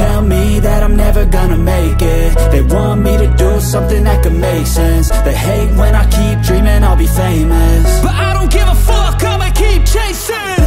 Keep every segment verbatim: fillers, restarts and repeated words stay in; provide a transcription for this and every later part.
tell me that I'm never gonna make it. They want me to do something that could make sense. They hate when I keep dreaming I'll be famous, but I don't give a fuck, I'ma keep chasing.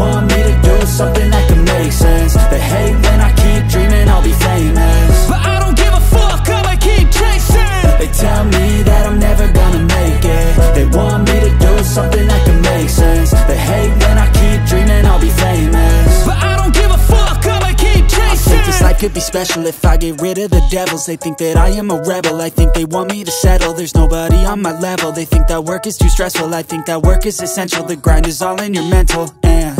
want me to do something that could make sense. They hate when I keep dreaming I'll be famous, but I don't give a fuck, I'ma keep chasing. They tell me that I'm never gonna make it. They want me to do something that can make sense. They hate when I keep dreaming I'll be famous, but I don't give a fuck, I'ma keep chasing. I think this life could be special if I get rid of the devils. They think that I am a rebel, I think they want me to settle. There's nobody on my level, they think that work is too stressful. I think that work is essential, the grind is all in your mental. And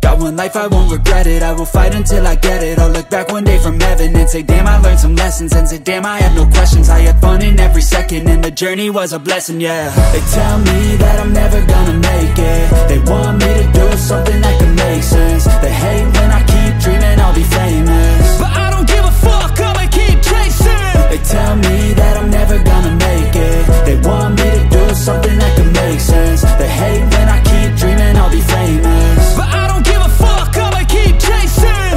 Got one life, I won't regret it. I will fight until I get it. I'll look back one day from heaven and say damn, I learned some lessons. And say damn, I had no questions. I had fun in every second, and the journey was a blessing, yeah. They tell me that I'm never gonna make it. They want me to do something that can make sense. They hate when I keep dreaming I'll be famous, but I don't give a fuck, I'ma keep chasing. They tell me that I'm never gonna make it. They want me to do something that can make sense. They hate when I keep dreaming I'll be famous, but I don't give a fuck, I'ma keep chasing.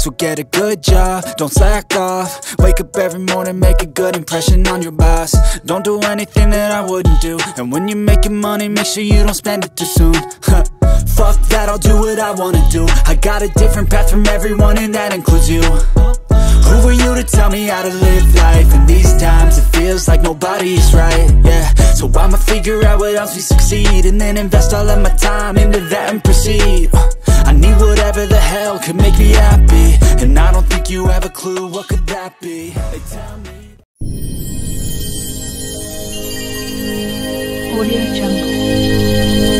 So get a good job, don't slack off. Wake up every morning, make a good impression on your boss. Don't do anything that I wouldn't do, and when you're making money, make sure you don't spend it too soon. Fuck that, I'll do what I wanna do. I got a different path from everyone and that includes you. Who are you to tell me how to live life? In these times it feels like nobody's right, yeah. So I'ma figure out what else we succeed, and then invest all of my time into that and proceed. I need whatever the hell could make me happy, and I don't think you have a clue what could that be. They tell me Audio Jungle.